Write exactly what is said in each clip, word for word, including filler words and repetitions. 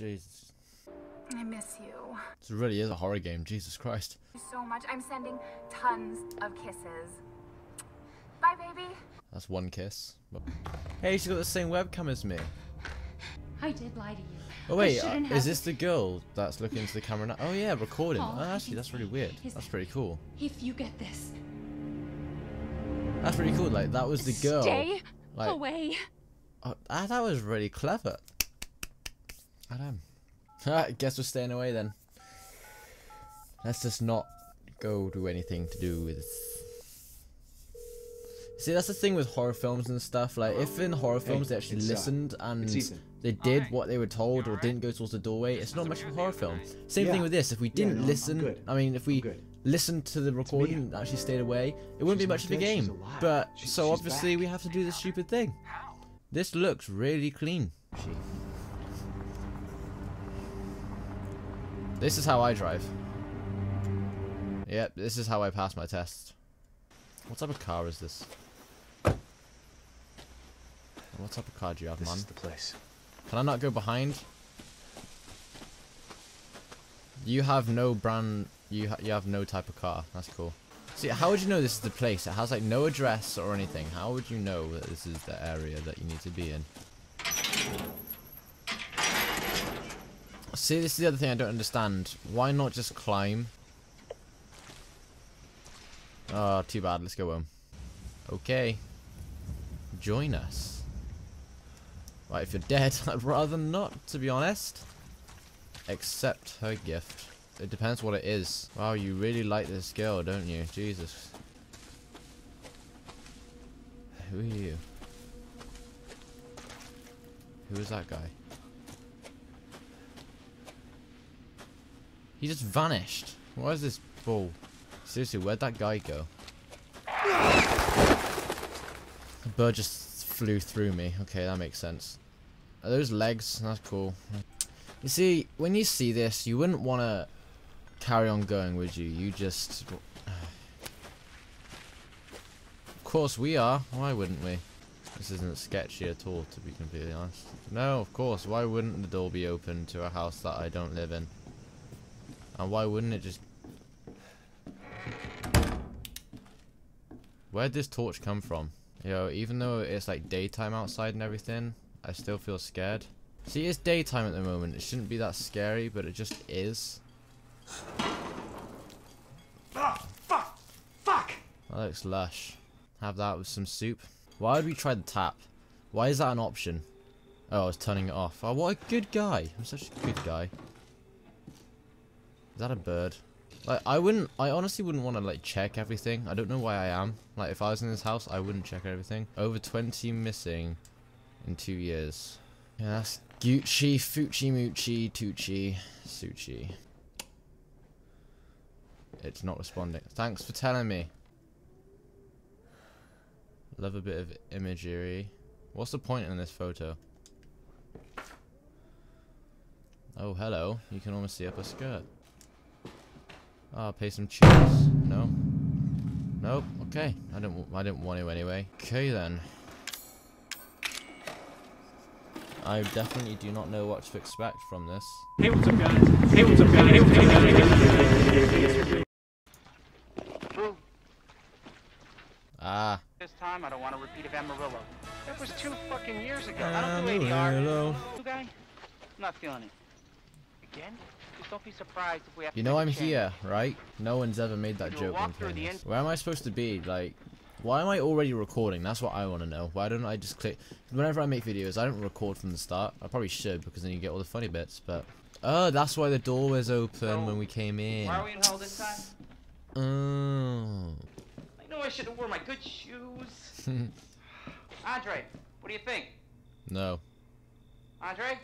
Jesus. I miss you. This really is a horror game, Jesus Christ. Thank you so much. I'm sending tons of kisses. Bye, baby. That's one kiss. Hey, she's got the same webcam as me. I did lie to you. Oh wait, uh, is this the girl that's looking into the camera now? Oh yeah, recording. Oh, actually, that's really weird. That's pretty cool. If you get this. That's pretty cool. Like, that was the girl. Stay like, away. Oh, that, that was really clever. I don't. Alright, guess we're staying away then. Let's just not go do anything to do with this. See, that's the thing with horror films and stuff. Like, if in horror films hey, they actually listened uh, and they did right. what they were told or right? didn't go towards the doorway, it's not much of a horror film. Right. Same yeah. thing with this. If we didn't yeah, no, listen, I mean, if we listened to the recording and actually stayed away, it wouldn't she's be much of a game. But she, so obviously back. we have to do this stupid thing. How? This looks really clean. She... This is how I drive. Yep, this is how I pass my test. What type of car is this? What type of car do you have, this man? This is the place. Can I not go behind? You have no brand. You ha you have no type of car. That's cool. See, how would you know this is the place? It has like no address or anything. How would you know that this is the area that you need to be in? See, this is the other thing I don't understand. Why not just climb? Oh, too bad. Let's go home. Okay. Join us. Right, if you're dead, I'd rather not, to be honest. Accept her gift. It depends what it is. Wow, you really like this girl, don't you? Jesus. Who are you? Who is that guy? He just vanished. What is this bull? Seriously, where'd that guy go? The bird just flew through me. Okay, that makes sense. Are those legs? That's cool. You see, when you see this, you wouldn't want to carry on going, would you? You just... Of course we are. Why wouldn't we? This isn't sketchy at all, to be completely honest. No, of course. Why wouldn't the door be open to a house that I don't live in? And why wouldn't it just... Where'd this torch come from? Yo, even though it's like daytime outside and everything, I still feel scared. See, it's daytime at the moment. It shouldn't be that scary, but it just is. Ah, fuck! Fuck! That looks lush. Have that with some soup. Why would we try the tap? Why is that an option? Oh, I was turning it off. Oh, what a good guy. I'm such a good guy. Is that a bird? Like, I wouldn't, I honestly wouldn't want to like check everything. I don't know why I am. Like, if I was in this house, I wouldn't check everything. Over twenty missing in two years. Yeah, that's Gucci, Fucci, Mucci, Tucci, Succi. It's not responding. Thanks for telling me. Love a bit of imagery. What's the point in this photo? Oh, hello. You can almost see up her skirt. Ah, oh, pay some cheers. No. Nope. Okay. I didn't. I didn't want to anyway. Okay then. I definitely do not know what to expect from this. Hey, what's up, guys? Hey, what's up, guys? Hey, what's up, guys? Ah. This time, I don't want a repeat of Amarillo. That was two fucking years ago. Amarillo. I don't know who you are. I'm not feeling it. Again. Don't be surprised if we have you know I'm change. Here, right? No one's ever made that You'll joke. Where am I supposed to be? Like, why am I already recording? That's what I want to know. Why don't I just click? Whenever I make videos, I don't record from the start. I probably should, because then you get all the funny bits. But oh, that's why the door was open oh. when we came in. Why are we in hell this time? Oh. I know I should have worn my good shoes. Andre, what do you think? No. Andre?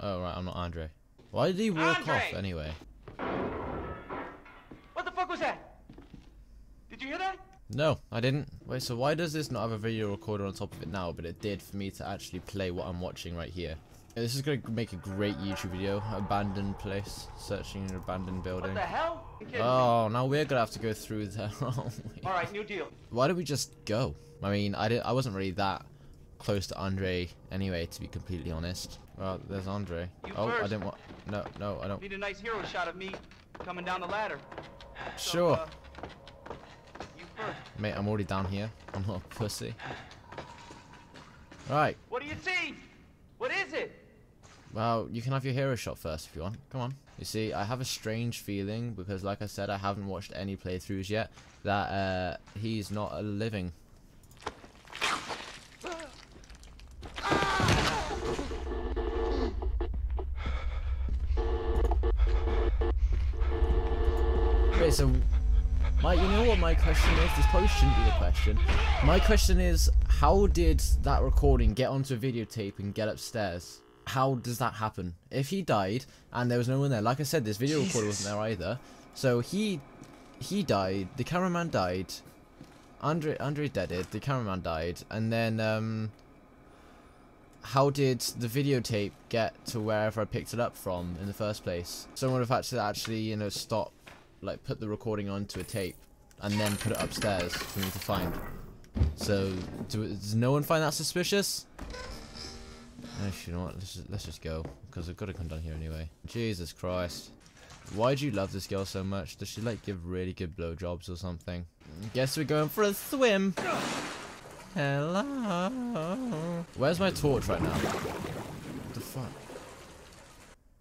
Oh right, I'm not Andre. Why did he walk Andre! off anyway? What the fuck was that? Did you hear that? No, I didn't. Wait, so why does this not have a video recorder on top of it now, but it did for me to actually play what I'm watching right here? This is going to make a great YouTube video. Abandoned place. Searching an abandoned building. What the hell? Oh, now we're going to have to go through there. Alright, new deal. Why did we just go? I mean, I, didn't, I wasn't really that close to Andre anyway, to be completely honest. Well, there's Andre. You oh, first. I didn't want. No, no, I don't. Need a nice hero shot of me coming down the ladder. So, sure. Uh, you first. Mate, I'm already down here. I'm not a pussy. Right. What do you see? What is it? Well, you can have your hero shot first if you want. Come on. You see, I have a strange feeling because, like I said, I haven't watched any playthroughs yet, that uh, he's not a living. Wait, so, my, you know what my question is? This probably shouldn't be the question. My question is, how did that recording get onto a videotape and get upstairs? How does that happen? If he died and there was no one there, like I said, this video Jesus. recorder wasn't there either. So he he died, the cameraman died, Andre Andre deaded, the cameraman died, and then um how did the videotape get to wherever I picked it up from in the first place? Someone would have had to actually, you know, stop, like put the recording onto a tape and then put it upstairs for me to find. So do, does no one find that suspicious? Actually, you know what? Let's just, let's just go, because I've got to come down here anyway. Jesus Christ. Why do you love this girl so much? Does she, like, give really good blowjobs or something? Guess we're going for a swim. Hello. Where's my torch right now? What the fuck?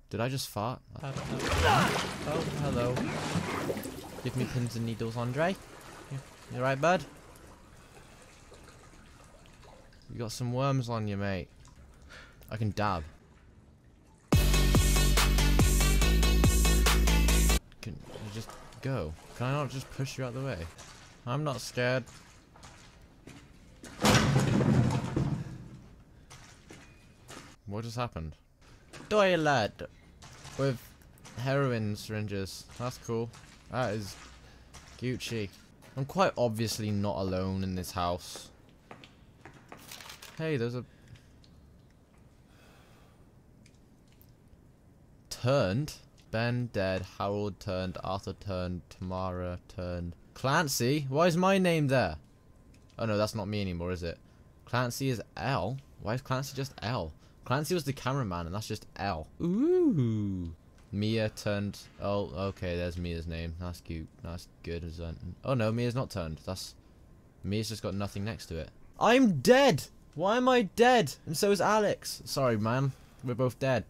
Did I just fart? I don't know. Oh, hello. Give me pins and needles, Andre. You alright, bud? You got some worms on you, mate. I can dab. Can you just go? Can I not just push you out the way? I'm not scared. What just happened? Toilet with heroin syringes. That's cool. That is Gucci. I'm quite obviously not alone in this house. Hey, there's a turned. Ben dead. Harold turned. Arthur turned. Tamara turned. Clancy? Why is my name there? Oh no, that's not me anymore, is it? Clancy is L. Why is Clancy just L? Clancy was the cameraman and that's just L. Ooh. Mia turned. Oh, okay, there's Mia's name. That's cute. That's good. Oh no, Mia's not turned. That's Mia's just got nothing next to it. I'm dead! Why am I dead? And so is Alex. Sorry, man. We're both dead.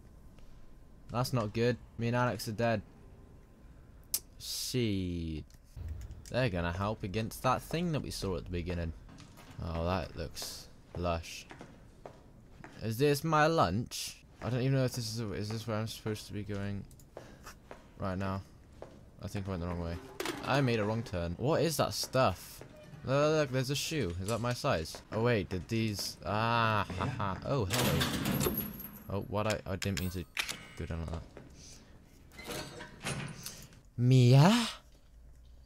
That's not good. Me and Alex are dead. Shit. They're gonna help against that thing that we saw at the beginning. Oh, that looks lush. Is this my lunch? I don't even know if this is a, is this where I'm supposed to be going right now. I think I went the wrong way. I made a wrong turn. What is that stuff? Look, look, there's a shoe. Is that my size? Oh wait, did these? Ah, haha. Oh, hello. Oh, what I I didn't mean to. Go down like that. Mia? What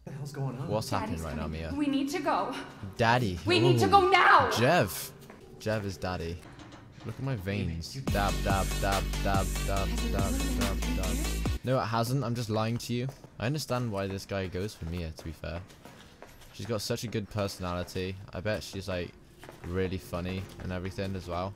the hell's going on? What's Daddy's happening right now, Mia? We need to go. Daddy. We Ooh. need to go now. Jev. Jev is daddy. Look at my veins. Dab, dab, dab, dab, dab, dab, dab, dab. No, it hasn't. I'm just lying to you. I understand why this guy goes for Mia, to be fair. She's got such a good personality. I bet she's, like, really funny and everything as well.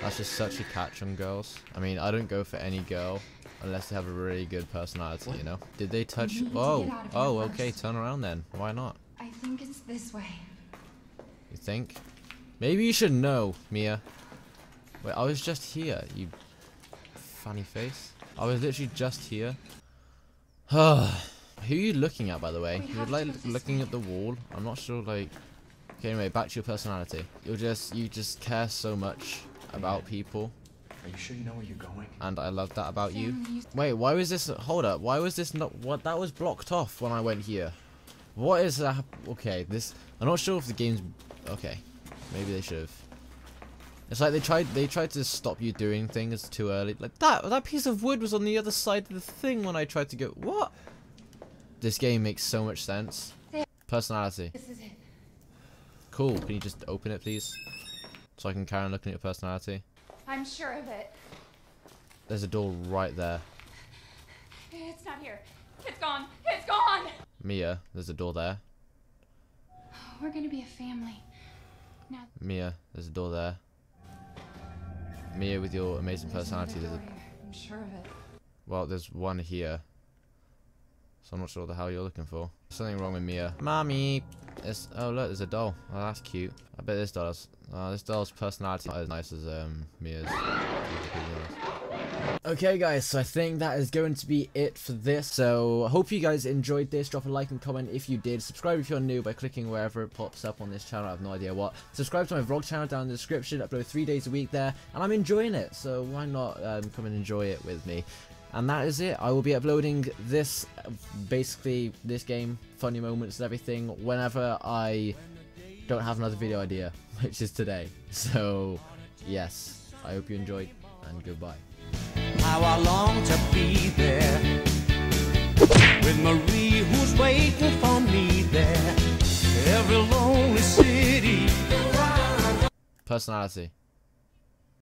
That's just such a catch on girls. I mean, I don't go for any girl unless they have a really good personality, you know? Did they touch? Oh, oh, okay, turn around then. Why not? I think it's this way. You think? Maybe you should know, Mia. Wait, I was just here, you funny face. I was literally just here. Who are you looking at, by the way? You're like looking at the wall. I'm not sure, like. Okay, anyway, back to your personality. You're just, you just care so much about people. Are you sure you know where you're going? And I love that about you. Wait, why was this? Hold up. Why was this not? What? That was blocked off when I went here. What is that? Okay, this. I'm not sure if the game's. Okay, maybe they should have. It's like they tried. They tried to stop you doing things too early. Like that. That piece of wood was on the other side of the thing when I tried to go. What? This game makes so much sense. Personality. This is it. Cool. Can you just open it, please? So I can carry on looking at your personality. I'm sure of it. There's a door right there. It's not here. It's gone. It's gone. Mia, there's a door there. We're gonna be a family. Now. Mia, there's a door there. Mia, with your amazing personality, there's a... I'm sure of it. Well, there's one here. So I'm not sure what the hell you're looking for. Something wrong with Mia. Mommy! It's, oh, look, there's a doll. Oh, that's cute. I bet this doll has... Uh, this doll's personality is not as nice as um, Mia's. Okay guys, so I think that is going to be it for this. So I hope you guys enjoyed this. Drop a like and comment if you did. Subscribe if you're new by clicking wherever it pops up on this channel. I have no idea what. Subscribe to my vlog channel down in the description. Upload three days a week there, and I'm enjoying it. So why not um, come and enjoy it with me? And that is it. I will be uploading this, basically this game, funny moments and everything, whenever I don't have another video idea, which is today. So yes, I hope you enjoyed, and goodbye. How I long to be there with Marie, who's waiting for me there. Every lonely city. Personality.